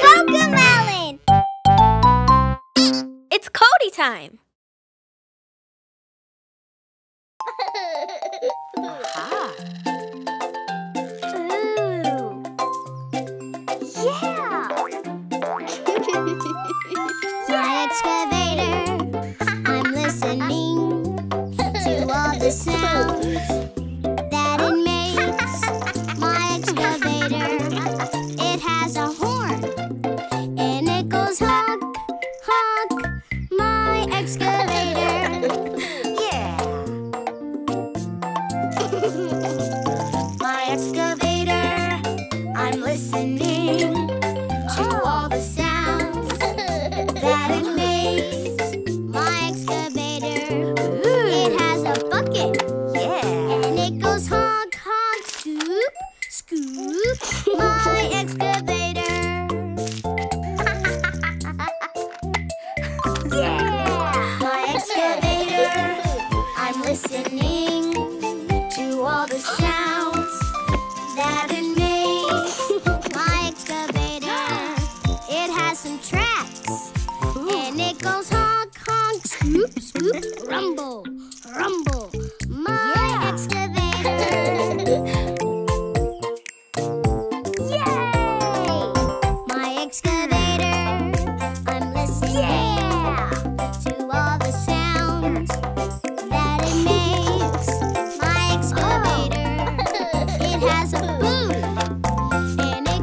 CoComelon! It's Cody time! Aha! Ooh! Yeah! My excavator, I'm listening to all the sounds.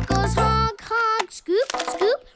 Score, score, score.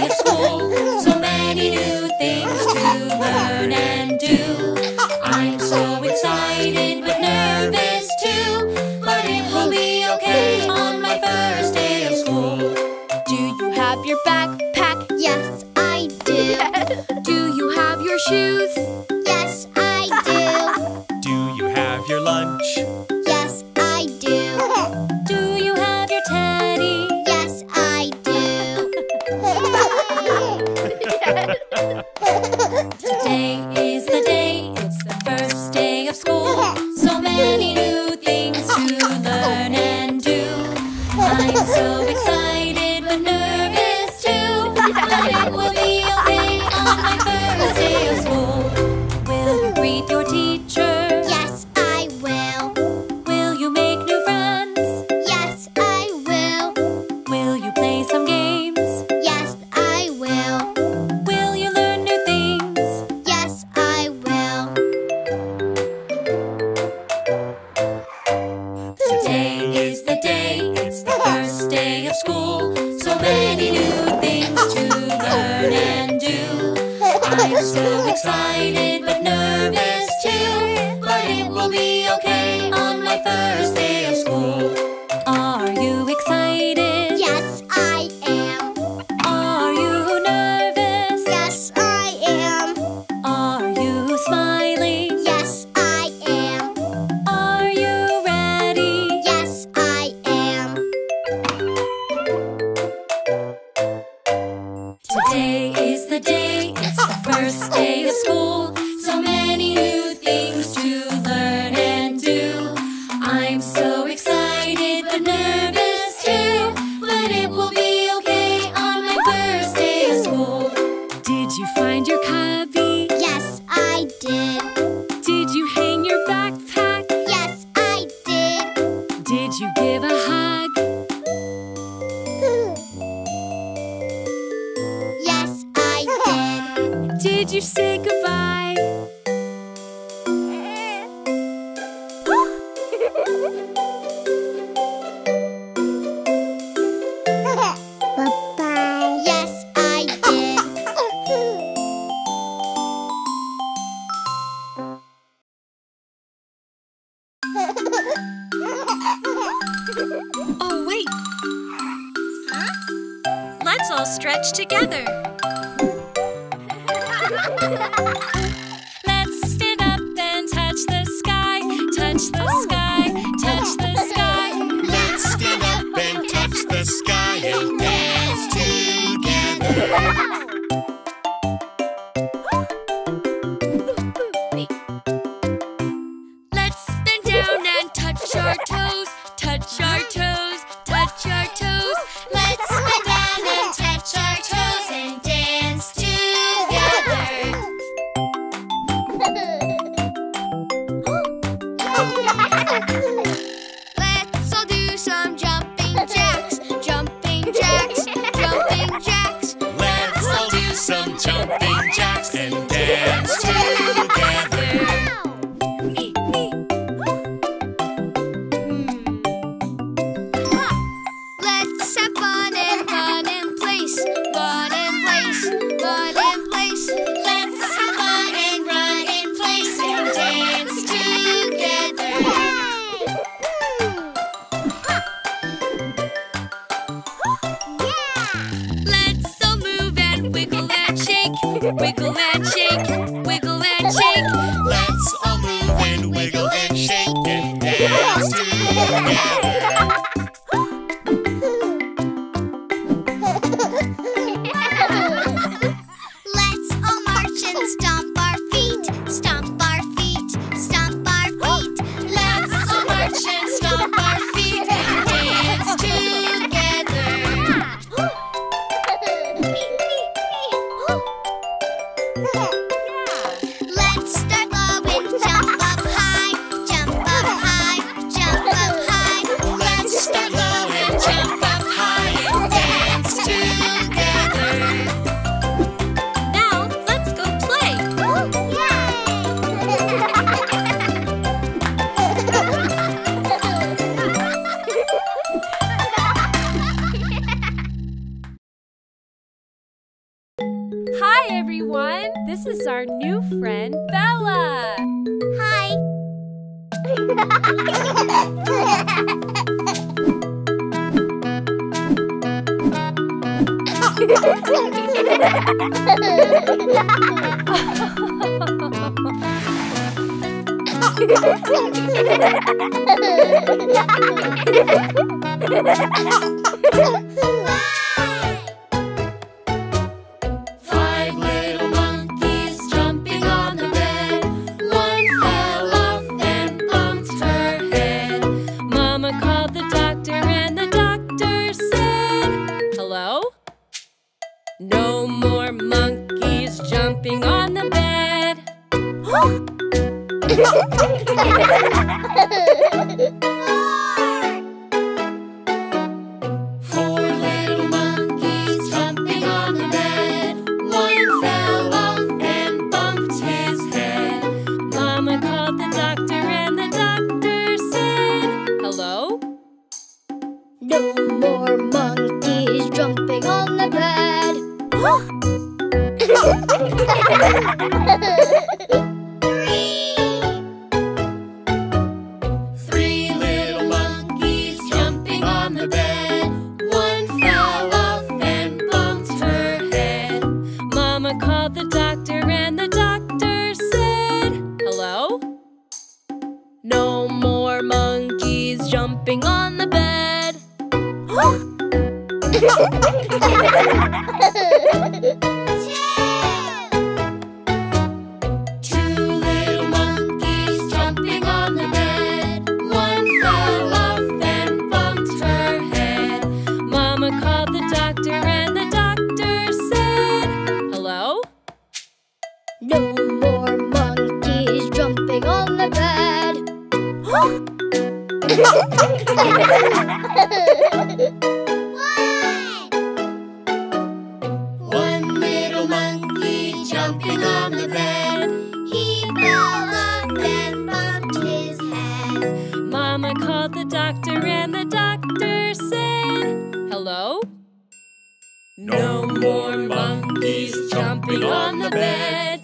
day of school. So many new things to learn and do. I'm so excited but nervous too, but it will be okay on my first day of school. Do you have your backpack? Yes, I do. Do you have your shoes? Yes, I do. Do you have your lunch? Yes, I do. Today is the day, it's the first day of school. So many new things to learn and do. I'm so excited but nervous too, but it will be okay on my first day of school. Will you greet your teacher? Yes, I will. Will you make new friends? Yes, I will. Will you play some games? Yes, I will. I'm so excited but nervous too, but it will be okay on my first day of school. Are you excited? Yes, I am. Are you nervous? Yes, I am. Are you smiling? Yes, I am. Are you ready? Yes, I am. Today is the day, first day of school, so many new things to learn and do. I'm so excited but nervous too, but it will be okay on my first day of school. Did you find your cubby? Yes, I did. Did you hang your backpack? Yes, I did. Did you give a hug? Did you say goodbye? Bye-bye. Yes, I did. Oh, wait. Huh? Let's all stretch together. Let's stand up and touch the sky, touch the sky, touch the sky. Let's stand up and touch the sky and dance together. Let's bend down and touch our toes, touch our toes, touch our toes. Let's bend down and touch our toes and dance together. Let's all do some jumping jacks, jumping jacks, jumping jacks. Let's all do some jumping jacks and dance together. Let's have fun and run in place, run in place, run in place. Let's have fun and run in place and dance together. Wiggle and shake, wiggle and shake. Let's all move and wiggle and shake and dance together. Let's all march and stomp our feet, stomp our feet, stomp our feet. Let's all march and stomp our feet and dance together. Let's start low and jump up high, jump up high, jump up high. Let's start low and jump up high and dance together. Now let's go play. Hi everyone! This is our new friend, Bella! Hi! Five little monkeys jumping on the bed. One fell off and bumped her head. Mama called the doctor and the doctor said, hello? No more monkeys jumping on the bed. Four little monkeys jumping on the bed. One fell off and bumped his head. Mama called the doctor and the doctor said, hello? No more monkeys jumping on the bed. Jumping on the bed. Two little monkeys jumping on the bed. One fell off and bumped her head. Mama called the doctor and the doctor said, hello? No more monkeys jumping on the bed. One little monkey jumping on the bed. He fell off and bumped his head. Mama called the doctor and the doctor said, hello? No more monkeys jumping on the bed.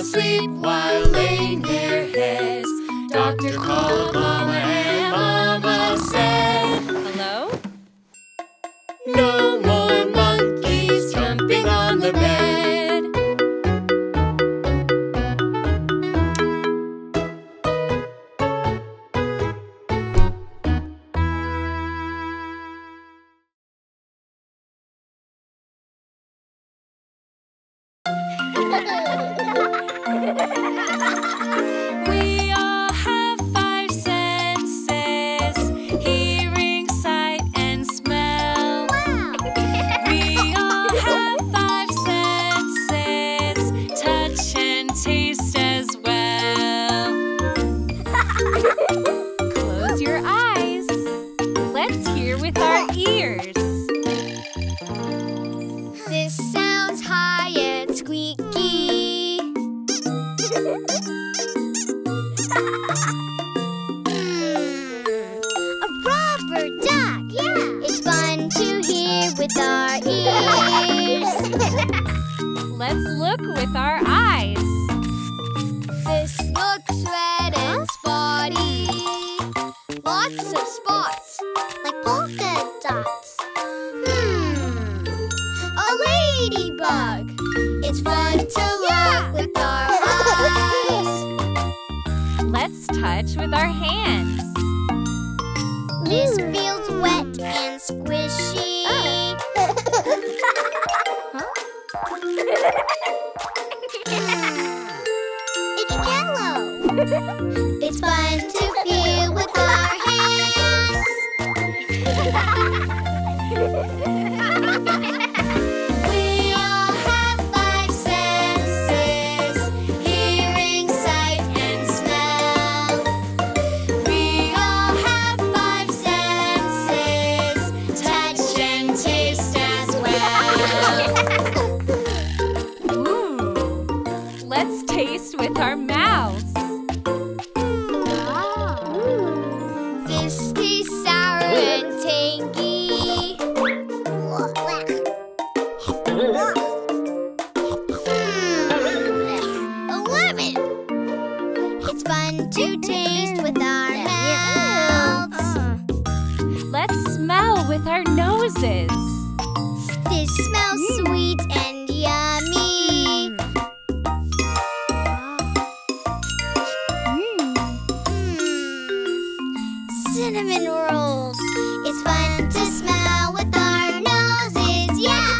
Sleep while laying their heads. Doctor called Mama and Mama said, hello? No more monkeys jumping on the bed. We all have 5 senses: hearing, sight, and smell. Wow. We all have 5 senses: touch and taste as well. Close your eyes. Let's hear with our ears. This sounds high and squeaky. A rubber duck, yeah! It's fun to hear with our ears. Let's look with our eyes. This looks red and spotty. Lots of spots, like polka dots. A ladybug. It's fun to look with our eyes. Let's touch with our hands. This feels wet and squishy. It's yellow. It's fun to feel with our hands. Let's take taste with our mouths. This tastes sour and tangy. A lemon! It's fun to taste with our mouths. Let's smell with our noses. This smells sweet and yummy. Cinnamon rolls. It's fun to smell with our noses, yeah!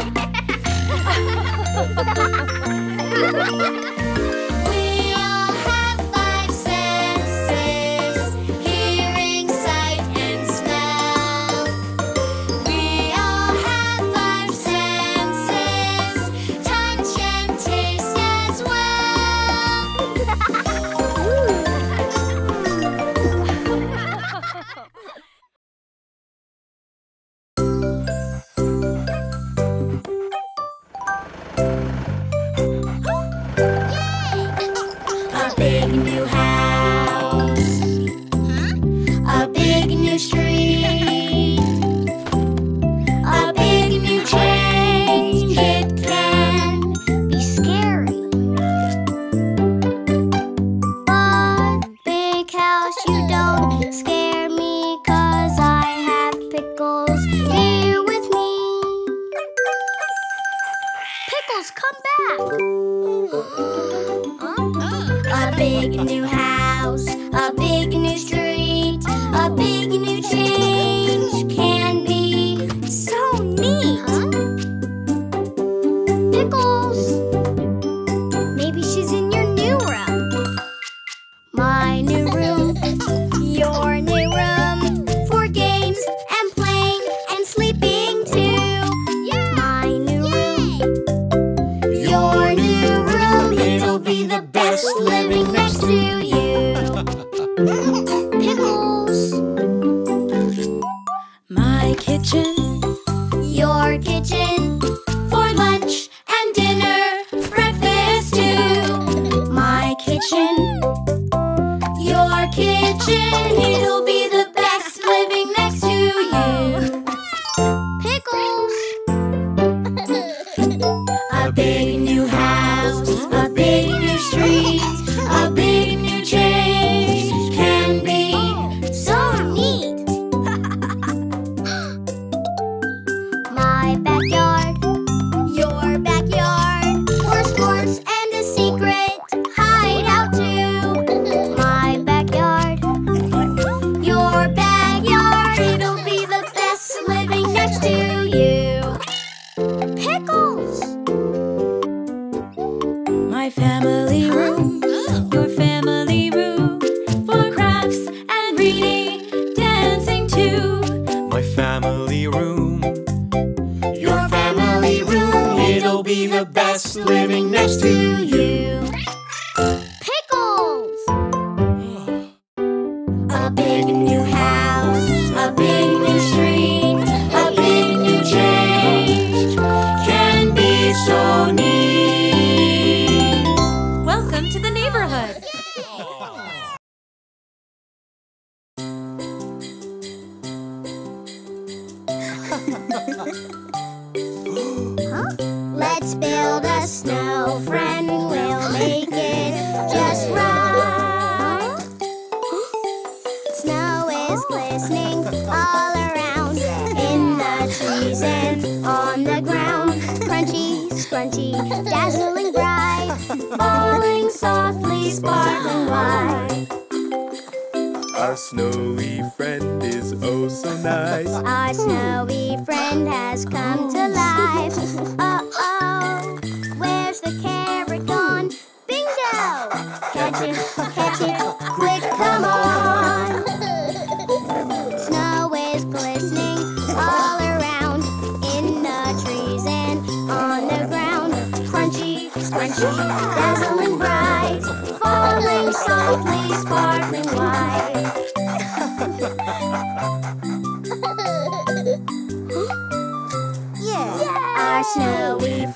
Snowy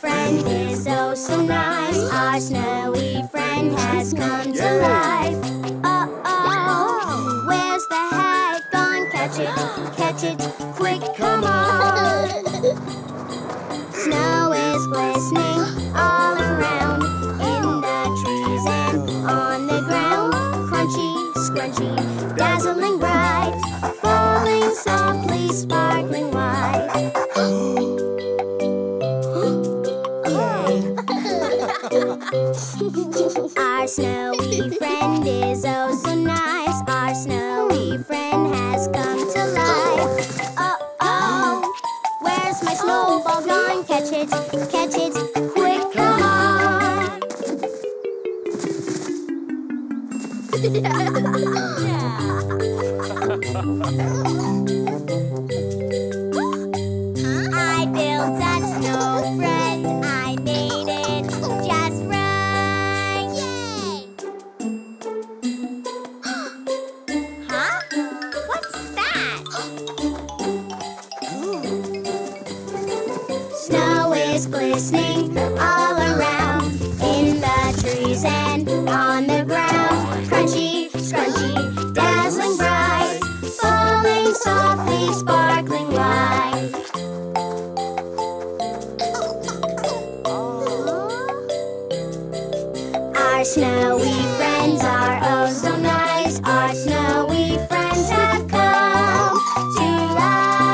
friend is oh so nice. snowy friend has come to life. Oh, where's the hat gone? Catch it, quick, come on. Snow is glistening all around, in the trees and on the ground. Crunchy, scrunchy, dazzling bright, falling softly, sparkling wide. Our snowy friend is oh so nice. Our snowy friend has come to life. Oh, where's my snowball gone? Catch it, quick, come on. I built a snow friend. I made it just right. Glistening all around, in the trees and on the ground. Crunchy, scrunchy, dazzling bright, falling softly, sparkling wide. Our snowy friends are oh so nice. Our snowy friends have come to life.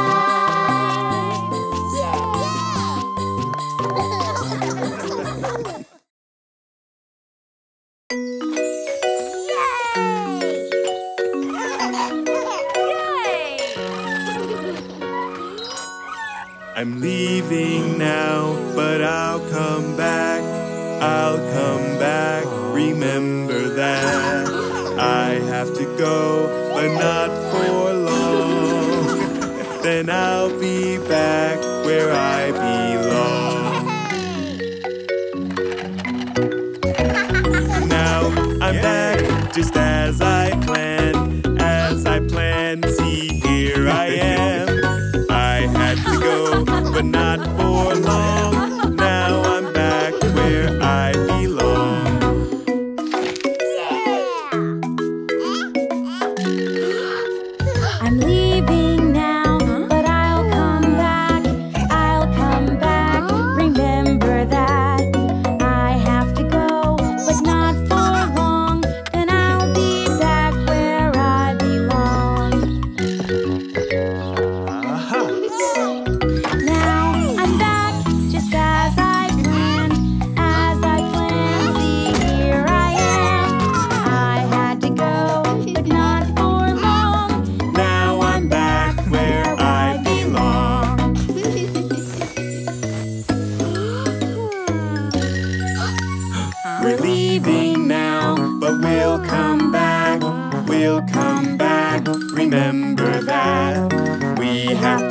I'm leaving now, but I'll come back. I'll come back, remember that. I have to go, but not for long. Then I'll be back where I belong. Now I'm back, just as I planned. As I planned, see, here I am. But not for long. Now I'm back where I belong. I'm leaving now, but I'll come back. I'll come back, remember that. I have to go, but not for long. And I'll be back where I belong. Aha! Remember that we have